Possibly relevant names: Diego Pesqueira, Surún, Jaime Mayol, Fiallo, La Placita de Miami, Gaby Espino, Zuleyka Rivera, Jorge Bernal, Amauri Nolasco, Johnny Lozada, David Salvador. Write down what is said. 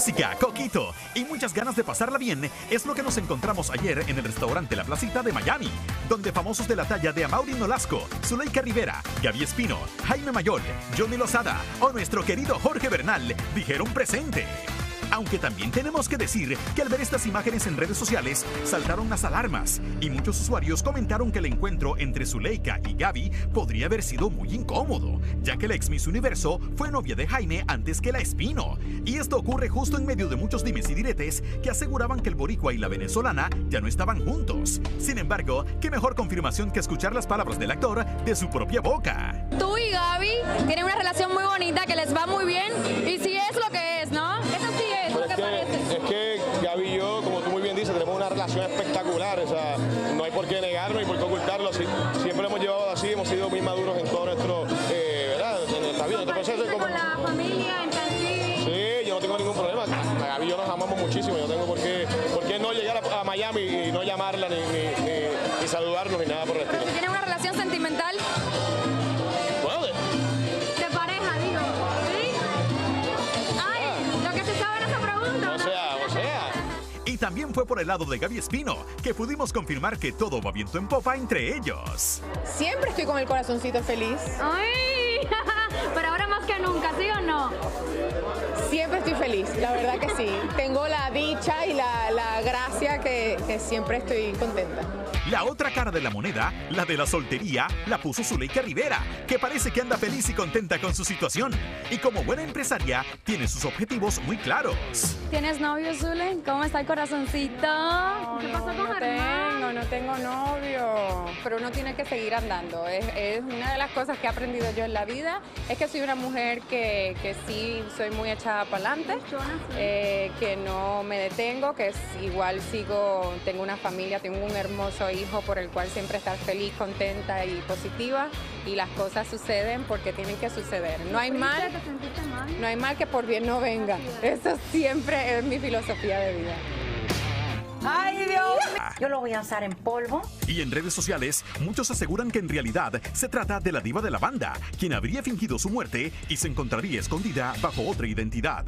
música, coquito y muchas ganas de pasarla bien es lo que nos encontramos ayer en el restaurante La Placita de Miami, donde famosos de la talla de Amauri Nolasco, Zuleyka Rivera, Gaby Espino, Jaime Mayol, Johnny Lozada o nuestro querido Jorge Bernal dijeron presente. Aunque también tenemos que decir que al ver estas imágenes en redes sociales saltaron las alarmas y muchos usuarios comentaron que el encuentro entre Zuleyka y Gaby podría haber sido muy incómodo, ya que la ex Miss Universo fue novia de Jaime antes que la Espino. Y esto ocurre justo en medio de muchos dimes y diretes que aseguraban que el boricua y la venezolana ya no estaban juntos. Sin embargo, qué mejor confirmación que escuchar las palabras del actor de su propia boca. Tú y Gaby tienen una relación muy bonita que les va muy bien y si es lo que es, ¿no? Es que Gaby y yo, como tú muy bien dices, tenemos una relación espectacular, o sea, no hay por qué negarlo y por qué ocultarlo, así, siempre lo hemos llevado así, hemos sido muy maduros en todo nuestro, ¿verdad? En nuestra vida. ¿Con la familia, en Thanksgiving? Sí, yo no tengo ningún problema, a Gaby y yo nos amamos muchísimo, yo tengo por qué no llegar a Miami y no llamarla, ni saludarnos, ni nada por el estilo. ¿Pero si tienen una relación sentimental? También fue por el lado de Gaby Espino que pudimos confirmar que todo va viento en popa entre ellos. Siempre estoy con el corazoncito feliz. ¡Ay! Pero ahora más que nunca, ¿sí o no? Siempre estoy feliz, la verdad que sí. Tengo la dicha y la gracia que siempre estoy contenta. La otra cara de la moneda, la de la soltería, la puso Zuleyka Rivera, que parece que anda feliz y contenta con su situación. Y como buena empresaria, tiene sus objetivos muy claros. ¿Tienes novio, Zule? ¿Cómo está el corazoncito? No, ¿qué pasó con Armando? No tengo novio. Pero uno tiene que seguir andando. Es una de las cosas que he aprendido yo en la vida, es que soy una mujer que sí soy muy echada para adelante, que no me detengo, que es, igual sigo, tengo una familia, tengo un hermoso hijo por el cual siempre estar feliz, contenta y positiva, y las cosas suceden porque tienen que suceder. No hay mal que por bien no venga. Eso siempre es mi filosofía de vida. ¡Ay, Dios! Yo lo voy a usar en polvo. Y en redes sociales, muchos aseguran que en realidad se trata de la diva de la banda, quien habría fingido su muerte y se encontraría escondida bajo otra identidad.